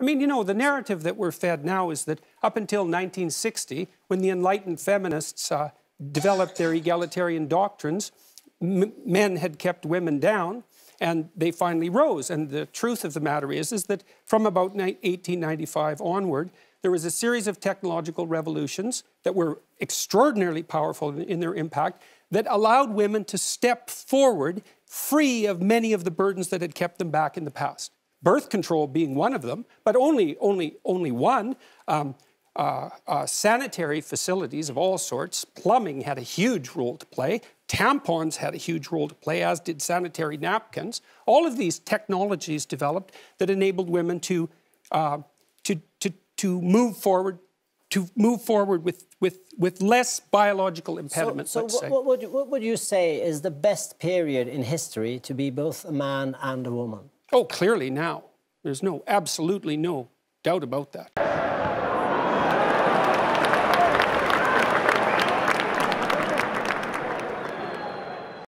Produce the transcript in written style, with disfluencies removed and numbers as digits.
I mean, you know, the narrative that we're fed now is that up until 1960, when the enlightened feminists developed their egalitarian doctrines, men had kept women down, and they finally rose. And the truth of the matter is that from about 1895 onward, there was a series of technological revolutions that were extraordinarily powerful in their impact that allowed women to step forward free of many of the burdens that had kept them back in the past. Birth control being one of them, but only one. Sanitary facilities of all sorts. Plumbing had a huge role to play. Tampons had a huge role to play, as did sanitary napkins. All of these technologies developed that enabled women to move forward, with less biological impediments. So, let's say. What would you say is the best period in history to be both a man and a woman? Oh, clearly now. There's absolutely no doubt about that.